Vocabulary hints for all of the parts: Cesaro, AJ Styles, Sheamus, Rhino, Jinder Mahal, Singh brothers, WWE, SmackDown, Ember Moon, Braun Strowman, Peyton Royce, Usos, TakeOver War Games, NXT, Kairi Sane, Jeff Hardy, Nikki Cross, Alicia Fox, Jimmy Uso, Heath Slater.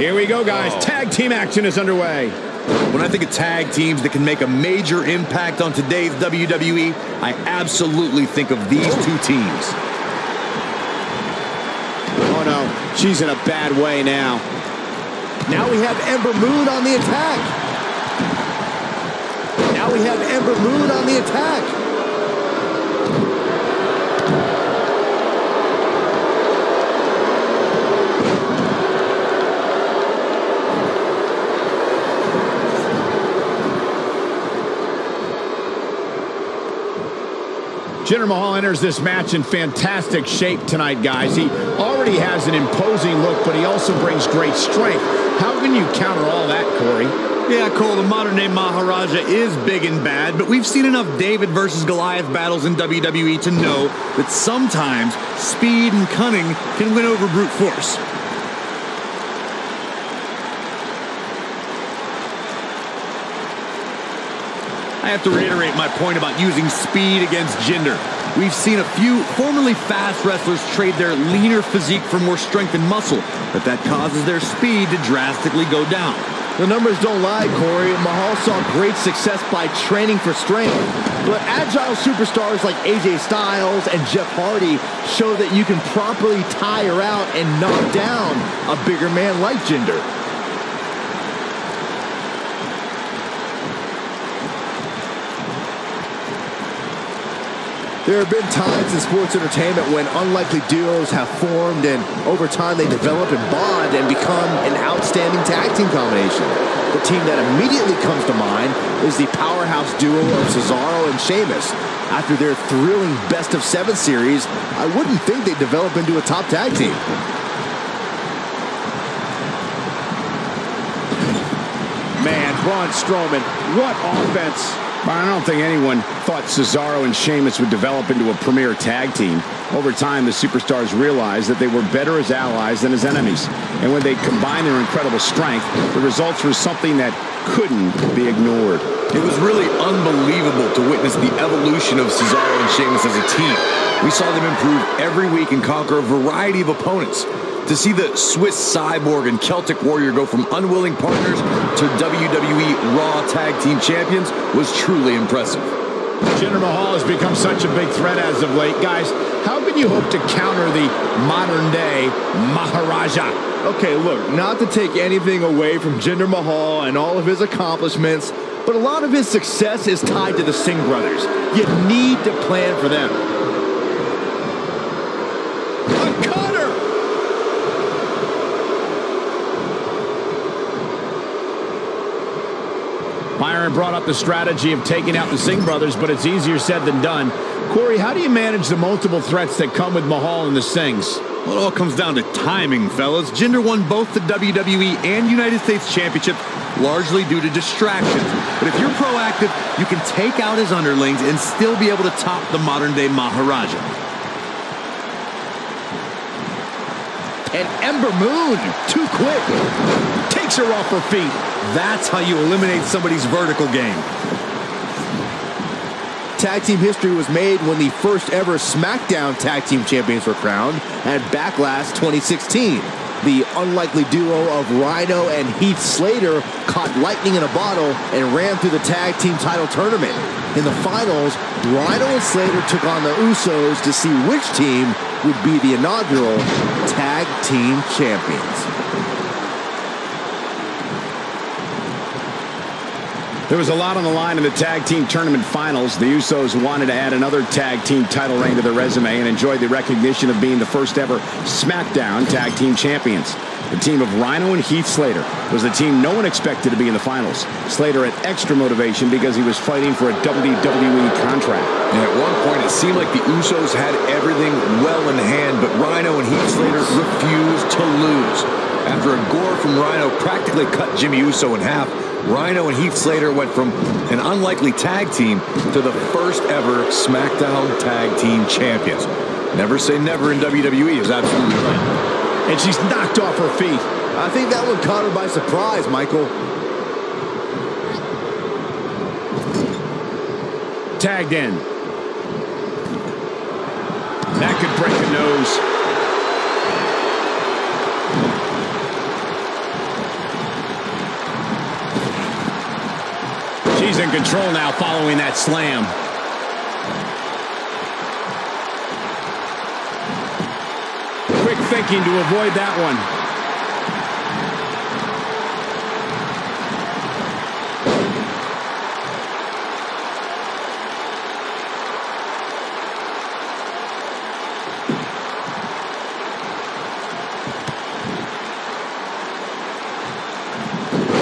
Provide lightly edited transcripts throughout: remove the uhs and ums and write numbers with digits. Here we go, guys. Tag team action is underway. When I think of tag teams that can make a major impact on today's WWE, I absolutely think of these two teams. Oh, no. She's in a bad way now. Now we have Ember Moon on the attack. Now we have Ember Moon on the attack. Jinder Mahal enters this match in fantastic shape tonight, guys. He already has an imposing look, but he also brings great strength. How can you counter all that, Corey? Yeah, Cole, the modern-day Maharaja is big and bad, but we've seen enough David versus Goliath battles in WWE to know that sometimes speed and cunning can win over brute force. I have to reiterate my point about using speed against Jinder. We've seen a few formerly fast wrestlers trade their leaner physique for more strength and muscle, but that causes their speed to drastically go down. The numbers don't lie, Corey. Mahal saw great success by training for strength. But agile superstars like AJ Styles and Jeff Hardy show that you can properly tire out and knock down a bigger man like Jinder. There have been times in sports entertainment when unlikely duos have formed, and over time they develop and bond and become an outstanding tag team combination. The team that immediately comes to mind is the powerhouse duo of Cesaro and Sheamus. After their thrilling best-of-7 series, I wouldn't think they'd develop into a top tag team. Man, Braun Strowman, what offense! I don't think anyone thought Cesaro and Sheamus would develop into a premier tag team. Over time, the superstars realized that they were better as allies than as enemies. And when they combined their incredible strength, the results were something that couldn't be ignored. It was really unbelievable to witness the evolution of Cesaro and Sheamus as a team. We saw them improve every week and conquer a variety of opponents. To see the Swiss Cyborg and Celtic Warrior go from unwilling partners to WWE Raw Tag Team Champions was truly impressive. Jinder Mahal has become such a big threat as of late. Guys, how can you hope to counter the modern-day Maharaja? Okay, look, not to take anything away from Jinder Mahal and all of his accomplishments, but a lot of his success is tied to the Singh brothers. You need to plan for them. Byron brought up the strategy of taking out the Singh brothers, but it's easier said than done. Corey, how do you manage the multiple threats that come with Mahal and the Singhs? Well, it all comes down to timing, fellas. Jinder won both the WWE and United States Championship largely due to distractions. But if you're proactive, you can take out his underlings and still be able to top the modern-day Maharaja. And Ember Moon, too quick, takes her off her feet. That's how you eliminate somebody's vertical game. Tag team history was made when the first ever SmackDown Tag Team Champions were crowned at Backlash 2016. The unlikely duo of Rhino and Heath Slater caught lightning in a bottle and ran through the tag team title tournament. In the finals, Rhino and Slater took on the Usos to see which team would be the inaugural Tag Team Champions. There was a lot on the line in the tag team tournament finals. The Usos wanted to add another tag team title reign to their resume and enjoyed the recognition of being the first ever SmackDown Tag Team Champions. The team of Rhino and Heath Slater was the team no one expected to be in the finals. Slater had extra motivation because he was fighting for a WWE contract. And at one point, it seemed like the Usos had everything well in hand, but Rhino and Heath Slater refused to lose. After a gore from Rhino practically cut Jimmy Uso in half, Rhino and Heath Slater went from an unlikely tag team to the first ever SmackDown Tag Team Champions. Never say never in WWE is absolutely right. And she's knocked off her feet. I think that one caught her by surprise, Michael. Tagged in. That could break the nose. in control now following that slam. Quick thinking to avoid that one.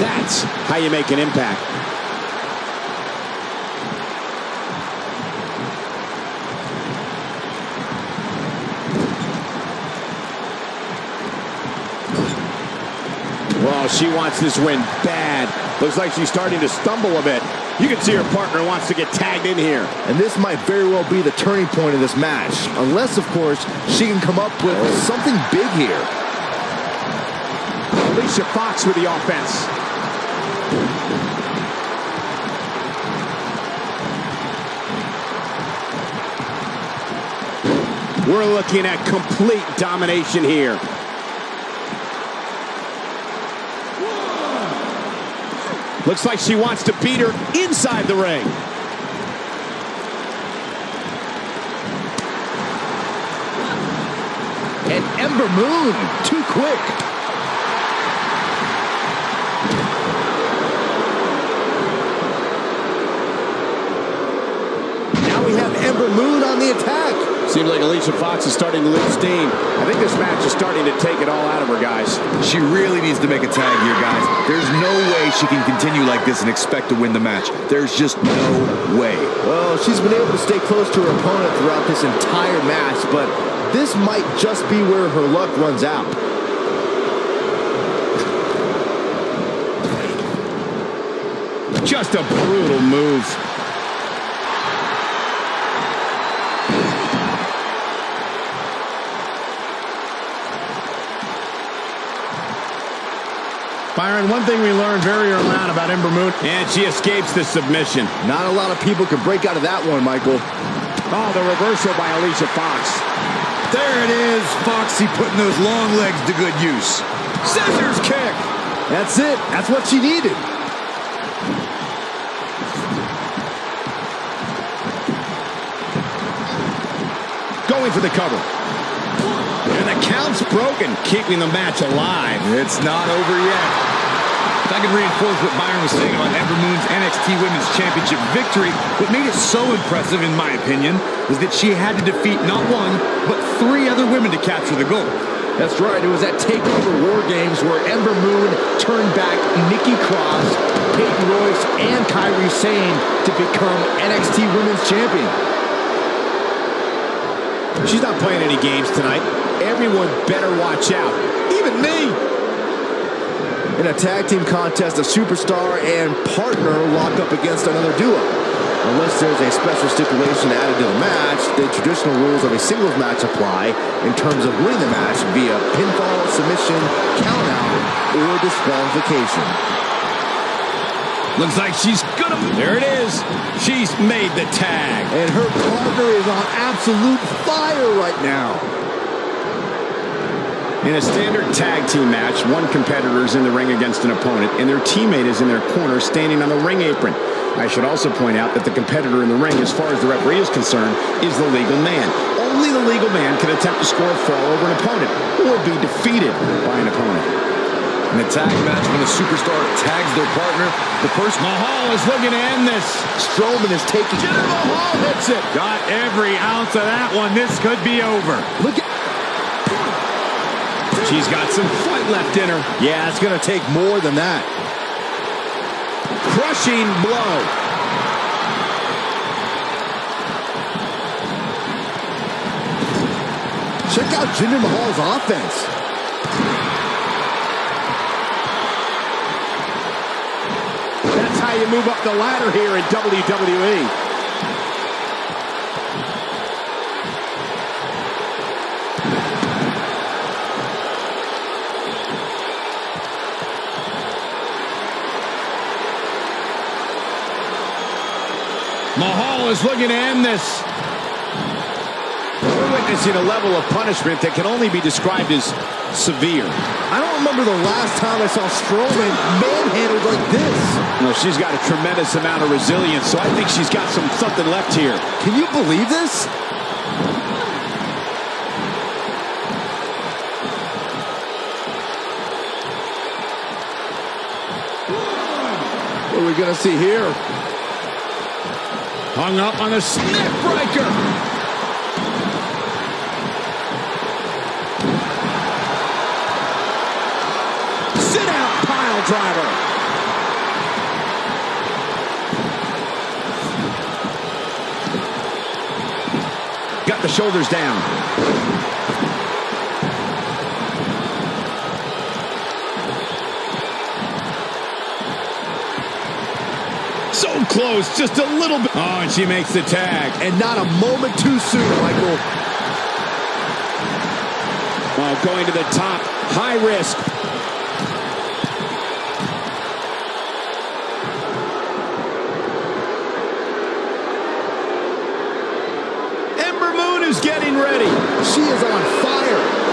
That's how you make an impact. She wants this win bad. Looks like she's starting to stumble a bit. You can see her partner wants to get tagged in here. And this might very well be the turning point of this match. Unless, of course, she can come up with something big here. Alicia Fox with the offense. We're looking at complete domination here. Looks like she wants to beat her inside the ring. And Ember Moon, too quick. Now we have Ember Moon on the attack. Seems like Alicia Fox is starting to lose steam. I think this match is starting to take it all out of her, guys. She really needs to make a tag here, guys. There's no way she can continue like this and expect to win the match. There's just no way. Well, she's been able to stay close to her opponent throughout this entire match, but this might just be where her luck runs out. Just a brutal move. Byron, one thing we learned very early on about Ember Moon, and she escapes the submission. Not a lot of people can break out of that one, Michael. Oh, the reversal by Alicia Fox. There it is, Foxy putting those long legs to good use. Scissors kick. That's it. That's what she needed. Going for the cover. And the count's broken, keeping the match alive. It's not over yet. If I could reinforce what Byron was saying about Ember Moon's NXT Women's Championship victory, what made it so impressive, in my opinion, was that she had to defeat not one, but three other women to capture the gold. That's right. It was at TakeOver War Games where Ember Moon turned back Nikki Cross, Peyton Royce, and Kairi Sane to become NXT Women's Champion. She's not playing any games tonight. Everyone better watch out, even me. In a tag team contest, a superstar and partner locked up against another duo. Unless there's a special stipulation added to the match, the traditional rules of a singles match apply in terms of winning the match via pinfall, submission, countout, or disqualification. Looks like she's gonna... There it is. She's made the tag. And her partner is on absolute fire right now. In a standard tag team match, one competitor is in the ring against an opponent, and their teammate is in their corner standing on the ring apron. I should also point out that the competitor in the ring, as far as the referee is concerned, is the legal man. Only the legal man can attempt to score a fall over an opponent or be defeated by an opponent. In a tag match, when a superstar tags their partner, the first... Mahal is looking to end this. Strowman is taking... Jinder Mahal hits it. Got every ounce of that one. This could be over. Look at... She's got some fight left in her. Yeah, it's going to take more than that. Crushing blow. Check out Jinder Mahal's offense. That's how you move up the ladder here in WWE. Mahal is looking to end this. Ooh, a witnessing a level of punishment that can only be described as severe. I don't remember the last time I saw Strowman manhandled like this. No, she's got a tremendous amount of resilience, so I think she's got something left here. Can you believe this? What are we going to see here? Hung up on a snap breaker. Sit out pile driver. Got the shoulders down. So close, just a little bit. Oh, and she makes the tag. And not a moment too soon, Michael. Well, going to the top, high risk. Ember Moon is getting ready. She is on fire.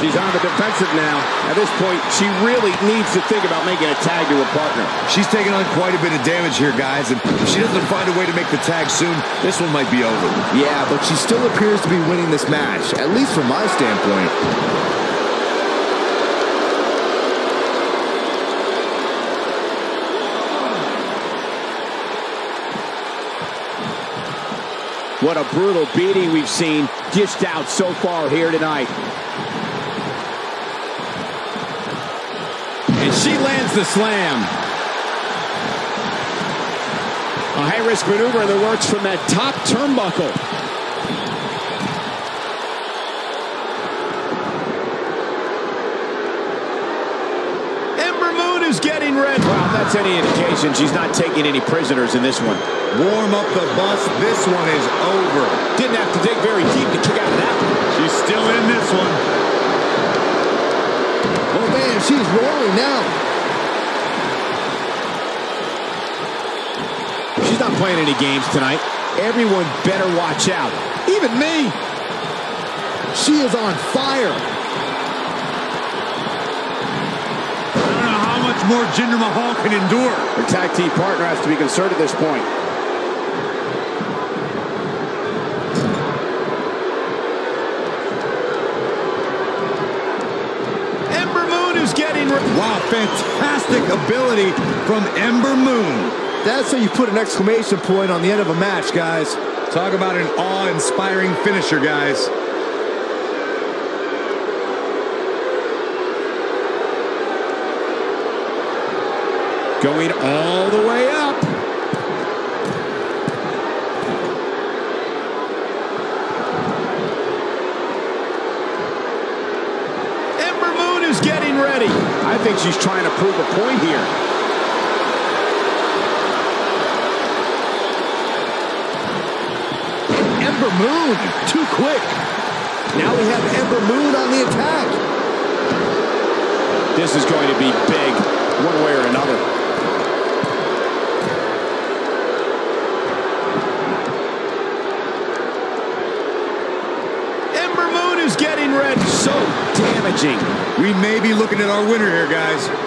She's on the defensive now. At this point, she really needs to think about making a tag to her partner. She's taking on quite a bit of damage here, guys, and if she doesn't find a way to make the tag soon, this one might be over. Yeah, but she still appears to be winning this match, at least from my standpoint. What a brutal beating we've seen dished out so far here tonight. She lands the slam. A high-risk maneuver in the works from that top turnbuckle. Ember Moon is getting ready. Well, if that's any indication, she's not taking any prisoners in this one. Warm up the bus. This one is over. Didn't have to dig very deep to kick out of that one. She's still in this one. Oh, man, she's rolling now. She's not playing any games tonight. Everyone better watch out. Even me. She is on fire. I don't know how much more Jinder Mahal can endure. Her tag team partner has to be concerned at this point. Wow, fantastic ability from Ember Moon. That's how you put an exclamation point on the end of a match, guys. Talk about an awe-inspiring finisher, guys. Going all the way up. I think she's trying to prove a point here. Ember Moon, too quick. Now we have Ember Moon on the attack. This is going to be big, one way or another. Ember Moon is getting red, so damaging. We may be looking at our winner here, guys. 1, 2.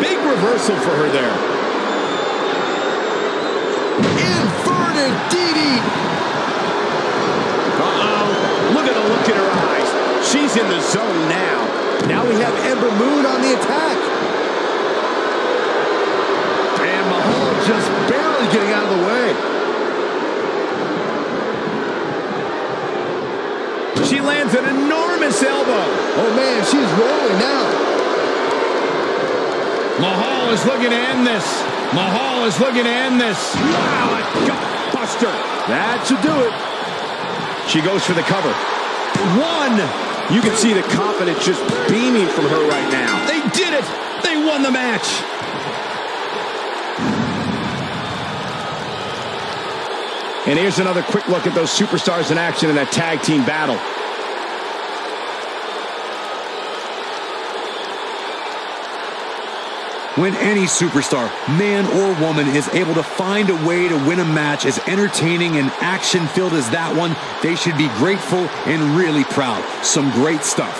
Big reversal for her there. Inverted DD. Uh-oh. Look at the look in her eyes. She's in the zone now. Now we have Ember Moon on the attack. And Mahal just barely getting out of the way. She lands an enormous elbow. Oh, man, she's rolling now. Mahal is looking to end this. Mahal is looking to end this. Wow, a gut buster. That should do it. She goes for the cover. 1. You can see the confidence just beaming from her right now. They did it. They won the match. And here's another quick look at those superstars in action in that tag team battle. When any superstar, man or woman, is able to find a way to win a match as entertaining and action-filled as that one, they should be grateful and really proud. Some great stuff.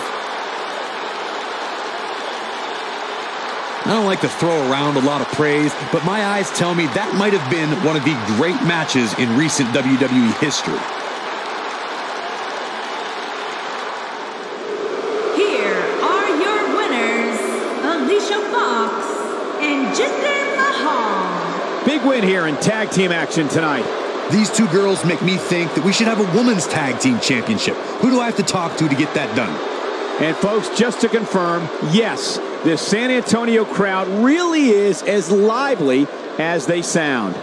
I don't like to throw around a lot of praise, but my eyes tell me that might have been one of the great matches in recent WWE history. Here are your winners, Alicia Fox and Jinder Mahal. Big win here in tag team action tonight. These two girls make me think that we should have a women's tag team championship. Who do I have to talk to get that done? And folks, just to confirm, yes, this San Antonio crowd really is as lively as they sound.